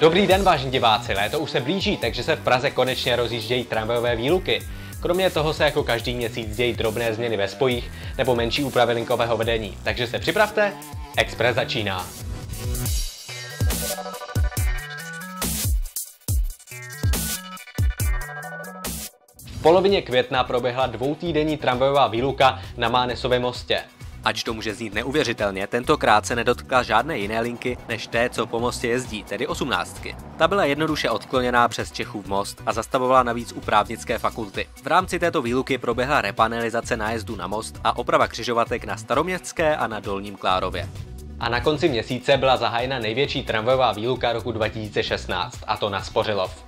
Dobrý den, vážení diváci, léto už se blíží, takže se v Praze konečně rozjíždějí tramvajové výluky. Kromě toho se jako každý měsíc dějí drobné změny ve spojích nebo menší úpravy linkového vedení. Takže se připravte, Express začíná. V polovině května proběhla dvoutýdenní tramvajová výluka na Mánesově mostě. Ač to může znít neuvěřitelně, tentokrát se nedotkla žádné jiné linky než té, co po mostě jezdí, tedy 18. Ta byla jednoduše odkloněná přes Čechův most a zastavovala navíc u právnické fakulty. V rámci této výluky proběhla repanelizace nájezdu na most a oprava křižovatek na Staroměstské a na Dolním Klárově. A na konci měsíce byla zahájena největší tramvajová výluka roku 2016, a to na Spořilov.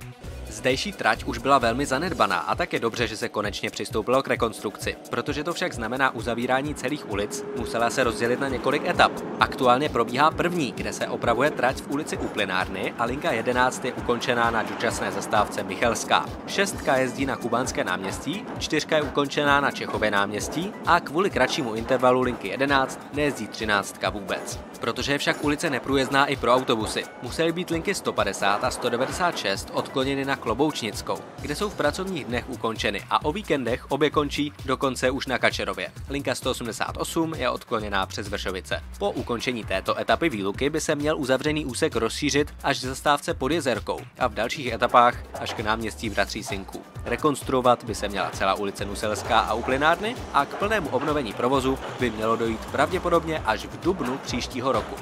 Zdejší trať už byla velmi zanedbaná a tak je dobře, že se konečně přistoupilo k rekonstrukci. Protože to však znamená uzavírání celých ulic, musela se rozdělit na několik etap. Aktuálně probíhá první, kde se opravuje trať v ulici u Plynárny a linka 11 je ukončená na dočasné zastávce Michelská. 6 jezdí na Kubánské náměstí, 4 je ukončená na Čechově náměstí a kvůli kratšímu intervalu linky 11 nejezdí 13 vůbec. Protože je však ulice neprůjezdná i pro autobusy, musely být linky 150 a 196 odkloněny na Kloboučnickou, kde jsou v pracovních dnech ukončeny a o víkendech obě končí dokonce už na Kačerově. Linka 188 je odkloněná přes Vršovice. Po ukončení této etapy výluky by se měl uzavřený úsek rozšířit až k zastávce Pod Jezerkou a v dalších etapách až k náměstí Bratří Synků. Rekonstruovat by se měla celá ulice Nuselská a u Plynárny a k plnému obnovení provozu by mělo dojít pravděpodobně až v dubnu příštího roku.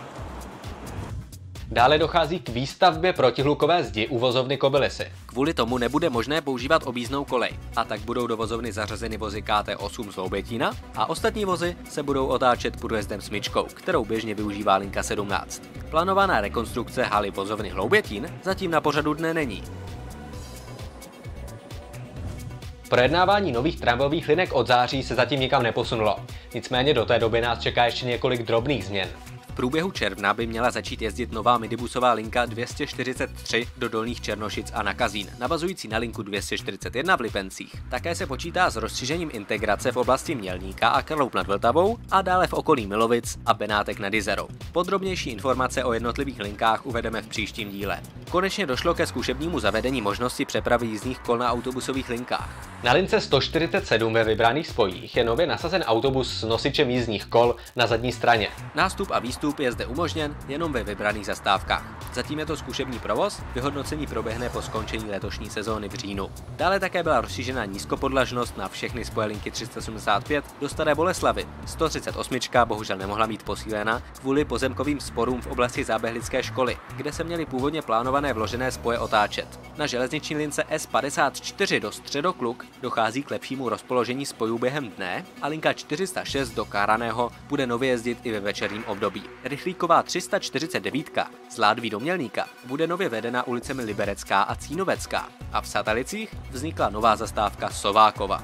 Dále dochází k výstavbě protihlukové zdi u vozovny Kobylisy. Kvůli tomu nebude možné používat objízdnou kolej, a tak budou do vozovny zařazeny vozy KT-8 z Hloubětína a ostatní vozy se budou otáčet průjezdem smyčkou, kterou běžně využívá linka 17. Plánovaná rekonstrukce haly vozovny Hloubětín zatím na pořadu dne není. Projednávání nových tramvajových linek od září se zatím nikam neposunulo. Nicméně do té doby nás čeká ještě několik drobných změn. V průběhu června by měla začít jezdit nová minibusová linka 243 do Dolních Černošic a na Kazín, navazující na linku 241 v Lipencích. Také se počítá s rozšířením integrace v oblasti Mělníka a Karlov nad Vltavou a dále v okolí Milovic a Benátek nad Izarou. Podrobnější informace o jednotlivých linkách uvedeme v příštím díle. Konečně došlo ke zkušebnímu zavedení možnosti přepravy jízdních kol na autobusových linkách. Na lince 147 ve vybraných spojích je nově nasazen autobus s nosičem jízdních kol na zadní straně. Nástup a výstup je zde umožněn jenom ve vybraných zastávkách. Zatím je to zkušební provoz, vyhodnocení proběhne po skončení letošní sezóny v říjnu. Dále také byla rozšířena nízkopodlažnost na všechny spoje linky 375 do Staré Boleslavy. 138 bohužel nemohla být posílena kvůli pozemkovým sporům v oblasti zábehlické školy, kde se měly původně plánované vložené spoje otáčet. Na železniční lince S54 do Středokluk dochází k lepšímu rozpoložení spojů během dne a linka 406 do Karaného bude nově jezdit i ve večerním období. Rychlíková 349 z Ládví do Mělníka bude nově vedena ulicemi Liberecká a Cínovecká a v Satalicích vznikla nová zastávka Sovákova.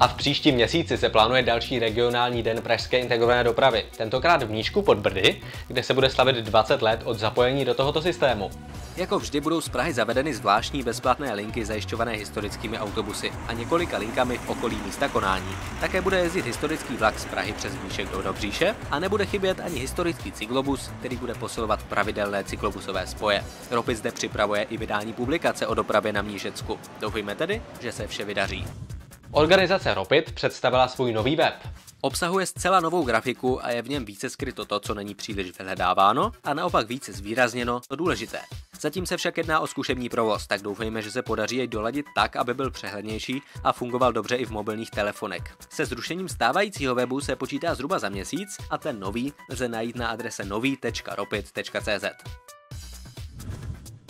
A v příštím měsíci se plánuje další regionální den pražské integrované dopravy, tentokrát v Mníšku pod Brdy, kde se bude slavit 20 let od zapojení do tohoto systému. Jako vždy budou z Prahy zavedeny zvláštní bezplatné linky zajišťované historickými autobusy a několika linkami v okolí místa konání. Také bude jezdit historický vlak z Prahy přes Mníšek do Dobříše a nebude chybět ani historický cyklobus, který bude posilovat pravidelné cyklobusové spoje. ROPID zde připravuje i vydání publikace o dopravě na Mníšecku. Doufejme tedy, že se vše vydaří. Organizace ROPID představila svůj nový web. Obsahuje zcela novou grafiku a je v něm více skryto to, co není příliš vyhledáváno, a naopak více zvýrazněno to důležité. Zatím se však jedná o zkušební provoz, tak doufejme, že se podaří jej doladit tak, aby byl přehlednější a fungoval dobře i v mobilních telefonech. Se zrušením stávajícího webu se počítá zhruba za měsíc a ten nový lze najít na adrese nový.ropid.cz.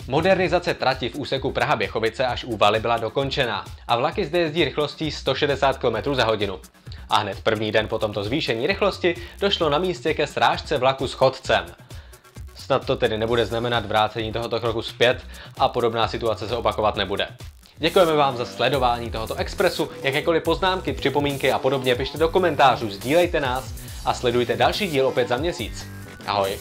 Modernizace trati v úseku Praha-Běchovice až Úvaly byla dokončena a vlaky zde jezdí rychlostí 160 km za hodinu. A hned první den po tomto zvýšení rychlosti došlo na místě ke srážce vlaku s chodcem. Snad to tedy nebude znamenat vrácení tohoto kroku zpět a podobná situace se opakovat nebude. Děkujeme vám za sledování tohoto Expressu, jakékoliv poznámky, připomínky a podobně pište do komentářů, sdílejte nás a sledujte další díl opět za měsíc. Ahoj!